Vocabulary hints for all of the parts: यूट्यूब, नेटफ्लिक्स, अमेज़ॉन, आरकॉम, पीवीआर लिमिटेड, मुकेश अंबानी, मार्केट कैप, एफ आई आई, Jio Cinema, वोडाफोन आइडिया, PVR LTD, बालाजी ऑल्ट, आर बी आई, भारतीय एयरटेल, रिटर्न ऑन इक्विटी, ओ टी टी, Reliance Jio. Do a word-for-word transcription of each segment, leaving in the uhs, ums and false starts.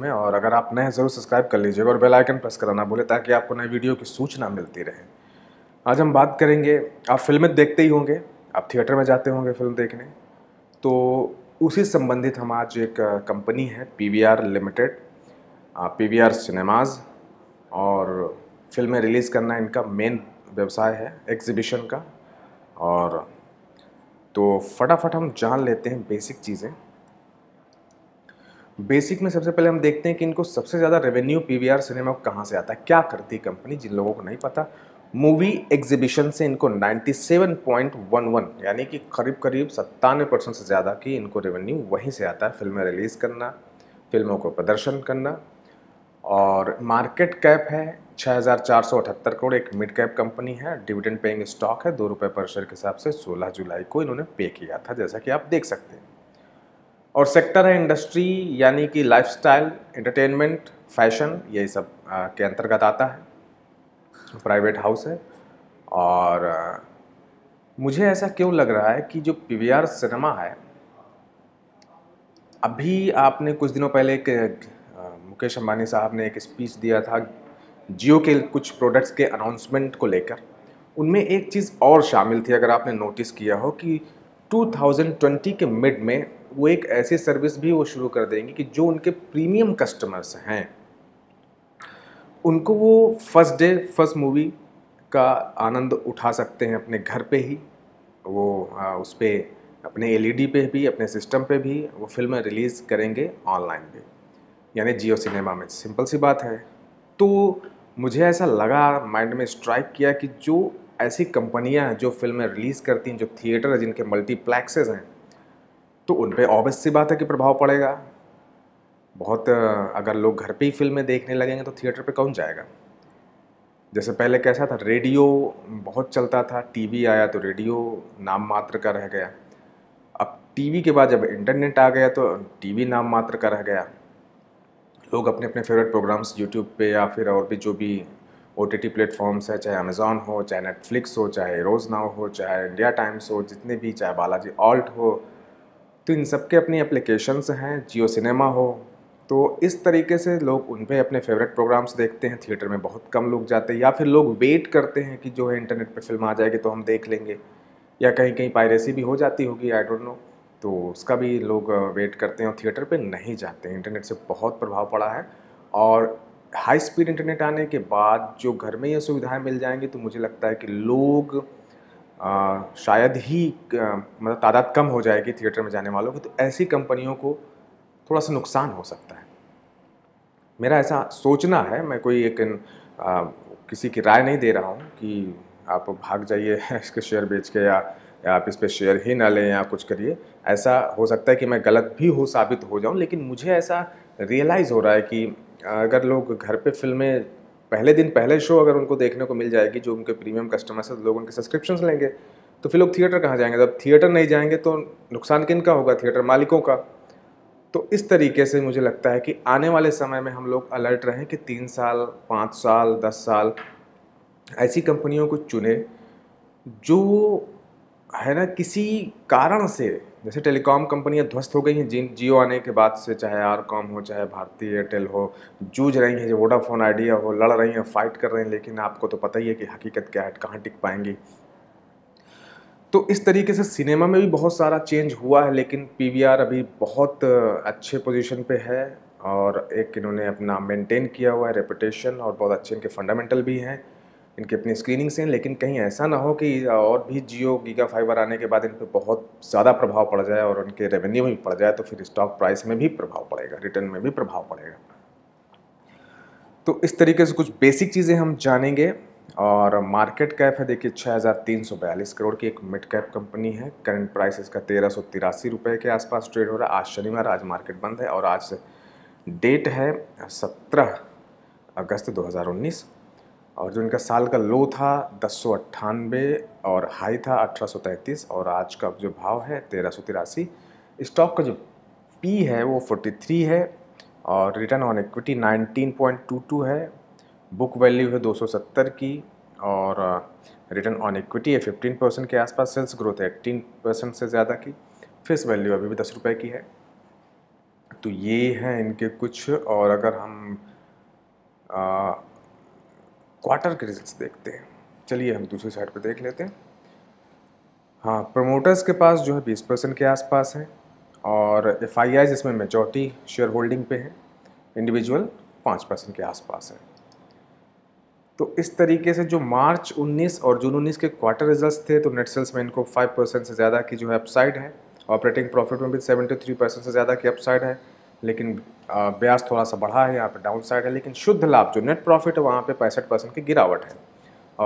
में, और अगर आप नए हैं ज़रूर सब्सक्राइब कर लीजिएगा और बेल आइकन प्रेस करना भूलें ताकि आपको नए वीडियो की सूचना मिलती रहे। आज हम बात करेंगे, आप फिल्में देखते ही होंगे, आप थिएटर में जाते होंगे फिल्म देखने, तो उसी संबंधित हम आज एक कंपनी है पीवीआर लिमिटेड, पीवीआर सिनेमाज, और फिल्में रिलीज़ करना इनका मेन व्यवसाय है एग्जीबिशन का। और तो फटाफट हम जान लेते हैं बेसिक चीज़ें। बेसिक में सबसे पहले हम देखते हैं कि इनको सबसे ज़्यादा रेवेन्यू पीवीआर सिनेमा को कहाँ से आता है, क्या करती है कंपनी। जिन लोगों को नहीं पता, मूवी एग्जीबिशन से इनको सत्तानवे पॉइंट ग्यारह यानी कि करीब करीब सत्तानवे परसेंट से ज़्यादा की इनको रेवेन्यू वहीं से आता है। फिल्में रिलीज़ करना, फिल्मों को प्रदर्शन करना, और मार्केट कैप है छः हज़ार चार सौ अठहत्तर करोड़, एक मिड कैप कंपनी है, डिविडेंड पेइंग स्टॉक है, दो रुपये पर शेयर के हिसाब से सोलह जुलाई को इन्होंने पे किया था, जैसा कि आप देख सकते हैं। और सेक्टर है इंडस्ट्री, यानी कि लाइफस्टाइल, एंटरटेनमेंट, फैशन, यही सब आ, के अंतर्गत आता है। प्राइवेट हाउस है। और आ, मुझे ऐसा क्यों लग रहा है कि जो पीवीआर सिनेमा है, अभी आपने कुछ दिनों पहले एक आ, मुकेश अंबानी साहब ने एक स्पीच दिया था जियो के कुछ प्रोडक्ट्स के अनाउंसमेंट को लेकर। उनमें एक चीज़ और शामिल थी, अगर आपने नोटिस किया हो, कि दो हज़ार बीस के मिड में वो एक ऐसी सर्विस भी वो शुरू कर देंगे कि जो उनके प्रीमियम कस्टमर्स हैं उनको वो फर्स्ट डे फर्स्ट मूवी का आनंद उठा सकते हैं अपने घर पे ही। वो आ, उस पर अपने एलईडी पे भी, अपने सिस्टम पे भी वो फिल्में रिलीज़ करेंगे ऑनलाइन भी, यानी जियो सिनेमा में। सिंपल सी बात है। तो मुझे ऐसा लगा, माइंड में स्ट्राइक किया कि जो ऐसी कंपनियां हैं जो फिल्में रिलीज़ करती हैं, जो थिएटर है, जिनके मल्टीप्लेक्सेस हैं, तो उन पर ऑब्वियस सी बात है कि प्रभाव पड़ेगा बहुत। अगर लोग घर पे ही फिल्में देखने लगेंगे तो थिएटर पे कौन जाएगा। जैसे पहले कैसा था, रेडियो बहुत चलता था, टीवी आया तो रेडियो नाम मात्र का रह गया। अब टीवी के बाद जब इंटरनेट आ गया तो टीवी नाम मात्र का रह गया। लोग अपने अपने फेवरेट प्रोग्राम्स यूट्यूब पे या फिर और भी जो भी ओ टी टी प्लेटफॉर्म्स है, चाहे अमेज़ॉन हो, चाहे नेटफ्लिक्स हो, चाहे हीरोज़ नाउ हो, चाहे इंडिया टाइम्स हो, जितने भी, चाहे बालाजी ऑल्ट हो, तो इन सब के अपनी एप्लीकेशंस हैं, जियो सिनेमा हो, तो इस तरीके से लोग उन पर अपने फेवरेट प्रोग्राम्स देखते हैं। थिएटर में बहुत कम लोग जाते हैं, या फिर लोग वेट करते हैं कि जो है इंटरनेट पे फिल्म आ जाएगी तो हम देख लेंगे, या कहीं कहीं पायरेसी भी हो जाती होगी, आई डोंट नो, तो उसका भी लोग वेट करते हैं और थिएटर पर नहीं जाते हैं। इंटरनेट से बहुत प्रभाव पड़ा है। और हाई स्पीड इंटरनेट आने के बाद जो घर में ये सुविधाएं मिल जाएंगी, तो मुझे लगता है कि लोग आ, शायद ही आ, मतलब तादाद कम हो जाएगी थिएटर में जाने वालों की, तो ऐसी कंपनियों को थोड़ा सा नुकसान हो सकता है। मेरा ऐसा सोचना है, मैं कोई एक आ, किसी की राय नहीं दे रहा हूँ कि आप भाग जाइए इसके शेयर बेच के, या, या आप इस पर शेयर ही ना लें या कुछ करिए। ऐसा हो सकता है कि मैं गलत भी हो साबित हो जाऊँ, लेकिन मुझे ऐसा रियलाइज़ हो रहा है कि अगर लोग घर पे फिल्में पहले दिन पहले शो अगर उनको देखने को मिल जाएगी, जो उनके प्रीमियम कस्टमर्स हैं, लोग उनके सब्सक्रिप्शंस लेंगे, तो फिर लोग थिएटर कहाँ जाएंगे। जब थिएटर नहीं जाएंगे तो नुकसान किन का होगा, थिएटर मालिकों का। तो इस तरीके से मुझे लगता है कि आने वाले समय में हम लोग अलर्ट रहें कि तीन साल पाँच साल दस साल ऐसी कंपनियों को चुने जो है ना किसी कारण से, जैसे टेलीकॉम कंपनियां ध्वस्त हो गई हैं जिन जियो आने के बाद से, चाहे आरकॉम हो, चाहे भारतीय एयरटेल हो, जूझ रही हैं, जो वोडाफोन आइडिया हो, लड़ रही हैं, फाइट कर रही हैं, लेकिन आपको तो पता ही है कि हकीकत क्या है, कहाँ टिक पाएंगी। तो इस तरीके से सिनेमा में भी बहुत सारा चेंज हुआ है, लेकिन पीवीआर अभी बहुत अच्छे पोजिशन पर है, और एक इन्होंने अपना मेनटेन किया हुआ है रेपुटेशन, और बहुत अच्छे इनके फंडामेंटल भी हैं, इनकी अपनी स्क्रीनिंग्स हैं। लेकिन कहीं ऐसा ना हो कि और भी जियो गीगा फाइबर आने के बाद इन पर बहुत ज़्यादा प्रभाव पड़ जाए और उनके रेवेन्यू में भी पड़ जाए, तो फिर स्टॉक प्राइस में भी प्रभाव पड़ेगा, रिटर्न में भी प्रभाव पड़ेगा। तो इस तरीके से कुछ बेसिक चीज़ें हम जानेंगे। और मार्केट कैप है, देखिए, छः हज़ार तीन सौ बयालीस करोड़ की, एक मिड कैप कंपनी है। करंट प्राइस इसका तेरह सौ तिरासी रुपये के आसपास ट्रेड हो रहा है। आज शनिवार, आज मार्केट बंद है, और आज डेट है सत्रह अगस्त दो हज़ार उन्नीस और जो इनका साल का लो था दस सौ अट्ठानबे और हाई था अठारह सौ तैंतीस, और आज का जो भाव है तेरह सौ तिरासी। स्टॉक का जो पी है वो तैंतालीस है, और रिटर्न ऑन इक्विटी उन्नीस पॉइंट बाईस है, बुक वैल्यू है दो सौ सत्तर की, और रिटर्न ऑन इक्विटी है पंद्रह परसेंट के आसपास, सेल्स ग्रोथ है अठारह परसेंट से ज़्यादा की, फेस वैल्यू अभी भी दस रुपये की है। तो ये हैं इनके कुछ। और अगर हम क्वार्टर के रिजल्ट्स देखते हैं, चलिए हम दूसरी साइड पे देख लेते हैं। हाँ, प्रमोटर्स के पास जो है बीस परसेंट के आसपास है और एफ आई आई जिसमें मेजॉरिटी शेयर होल्डिंग पे है, इंडिविजुअल पाँच परसेंट के आसपास है। तो इस तरीके से जो मार्च उन्नीस और जून उन्नीस के क्वार्टर रिजल्ट्स थे, तो नेट सेल्स में इनको फाइव परसेंट से ज़्यादा की जो है अपसाइड है, ऑपरेटिंग प्रॉफिट में भी सेवेंटी थ्री परसेंट से ज़्यादा की अपसाइड है, लेकिन ब्याज थोड़ा सा बढ़ा है, यहाँ पे डाउन साइड है। लेकिन शुद्ध लाभ जो नेट प्रॉफिट है वहाँ पे पैंसठ परसेंट की गिरावट है।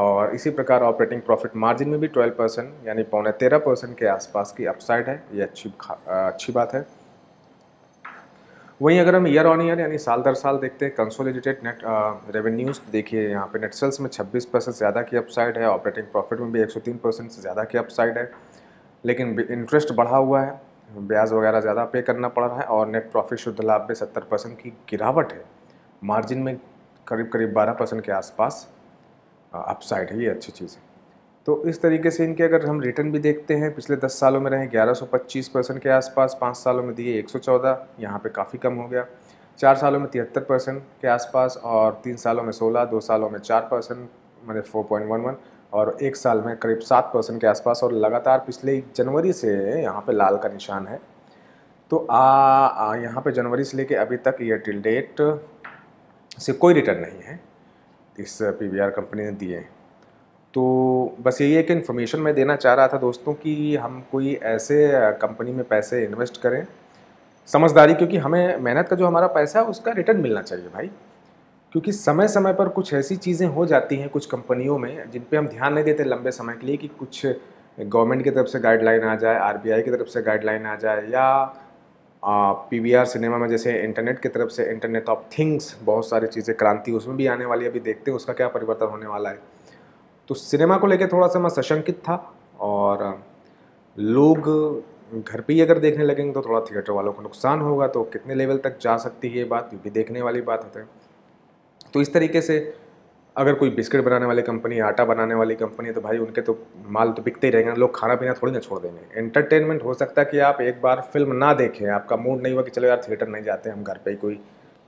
और इसी प्रकार ऑपरेटिंग प्रॉफिट मार्जिन में भी ट्वेल्व परसेंट यानी पौने तेरह परसेंट के आसपास की अपसाइड है। ये अच्छी अच्छी बात है। वहीं अगर हम ईयर ऑन ईयर यानी साल दर साल देखते हैं कंसोलिडेटेड नेट रेवेन्यूज़, देखिए यहाँ पे नेट सेल्स में छब्बीस परसेंट ज़्यादा की अपसाइड है, ऑपरेटिंग प्रॉफिट में भी एक सौ तीन परसेंट से ज़्यादा की अपसाइड है, लेकिन इंटरेस्ट बढ़ा हुआ है, ब्याज वगैरह ज़्यादा पे करना पड़ रहा है। और नेट प्रॉफिट शुद्ध लाभ में सत्तर परसेंट की गिरावट है, मार्जिन में करीब करीब बारह परसेंट के आसपास अपसाइड है। ये अच्छी चीज़ है। तो इस तरीके से इनके अगर हम रिटर्न भी देखते हैं, पिछले दस सालों में रहे ग्यारह सौ पच्चीस परसेंट के आसपास, पाँच सालों में दिए एक सौ चौदह, यहाँ पे काफ़ी कम हो गया, चार सालों में तिहत्तर परसेंट के आसपास, और तीन सालों में सोलह, दो सालों में चार परसेंट, मतलब फोर पॉइंट वन वन, और एक साल में करीब सात परसेंट के आसपास। और लगातार पिछले जनवरी से यहाँ पे लाल का निशान है। तो आ, आ यहाँ पे जनवरी से लेके अभी तक ईयर टिल डेट से कोई रिटर्न नहीं है इस पी वी आर कंपनी ने दिए। तो बस यही है कि इन्फॉर्मेशन मैं देना चाह रहा था दोस्तों कि हम कोई ऐसे कंपनी में पैसे इन्वेस्ट करें समझदारी, क्योंकि हमें मेहनत का जो हमारा पैसा है उसका रिटर्न मिलना चाहिए भाई। क्योंकि समय समय पर कुछ ऐसी चीज़ें हो जाती हैं कुछ कंपनियों में जिन पे हम ध्यान नहीं देते लंबे समय के लिए, कि कुछ गवर्नमेंट की तरफ से गाइडलाइन आ जाए, आर बी आई की तरफ से गाइडलाइन आ जाए, या पी वी आर सिनेमा में जैसे इंटरनेट की तरफ से इंटरनेट ऑफ थिंग्स बहुत सारी चीज़ें क्रांति उसमें भी आने वाली, अभी देखते हैं उसका क्या परिवर्तन होने वाला है। तो सिनेमा को लेकर थोड़ा सा मैं सशंकित था, और लोग घर पे ही अगर देखने लगेंगे तो थोड़ा थिएटर वालों को नुकसान होगा, तो कितने लेवल तक जा सकती है ये बात भी देखने वाली बात है। तो इस तरीके से अगर कोई बिस्किट बनाने वाली कंपनी, आटा बनाने वाली कंपनी, तो भाई उनके तो माल तो बिकते ही रहेंगे, लोग खाना पीना थोड़ी ना छोड़ देंगे। एंटरटेनमेंट हो सकता है कि आप एक बार फिल्म ना देखें, आपका मूड नहीं हुआ कि चलो यार थिएटर नहीं जाते, हम घर पर ही कोई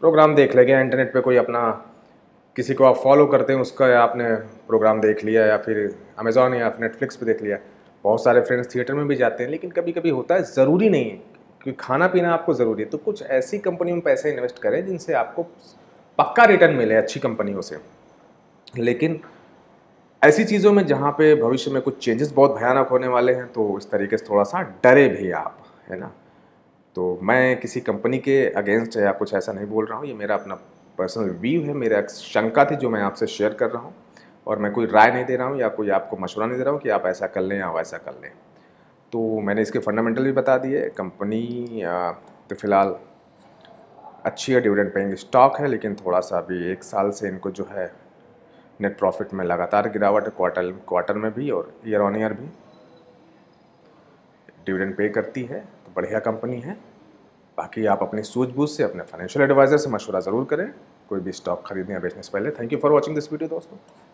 प्रोग्राम देख लेंगे, इंटरनेट पर कोई अपना किसी को आप फॉलो करते हैं उसका आपने प्रोग्राम देख लिया, या फिर अमेज़ॉन या नेटफ्लिक्स पे देख लिया। बहुत सारे फ्रेंड्स थिएटर में भी जाते हैं, लेकिन कभी कभी होता है, ज़रूरी नहीं है क्योंकि खाना पीना आपको ज़रूरी है। तो कुछ ऐसी कंपनियों में पैसे इन्वेस्ट करें जिनसे आपको पक्का रिटर्न मिले, अच्छी कंपनियों से। लेकिन ऐसी चीज़ों में जहाँ पर भविष्य में कुछ चेंजेस बहुत भयानक होने वाले हैं, तो इस तरीके से थोड़ा सा डरे भी आप, है ना। तो मैं किसी कंपनी के अगेंस्ट या कुछ ऐसा नहीं बोल रहा हूँ, ये मेरा अपना पर्सनल व्यू है, मेरा एक शंका थी जो मैं आपसे शेयर कर रहा हूँ, और मैं कोई राय नहीं दे रहा हूँ या कोई आपको मशवरा नहीं दे रहा हूँ कि आप ऐसा कर लें या वैसा कर लें। तो मैंने इसके फंडामेंटल भी बता दिए। कंपनी तो फिलहाल अच्छी है, डिविडेंड पेइंग स्टॉक है, लेकिन थोड़ा सा अभी एक साल से इनको जो है नेट प्रॉफिट में लगातार गिरावट है, क्वार्टर क्वार्टर में भी और ईयर ऑन ईयर भी। डिविडेंड पे करती है तो बढ़िया कंपनी है। बाकी आप अपनी सूझबूझ से, अपने फाइनेंशियल एडवाइज़र से मशवरा ज़रूर करें कोई भी स्टॉक खरीदने या बेचने से पहले। Thank you for watching this video दोस्तों।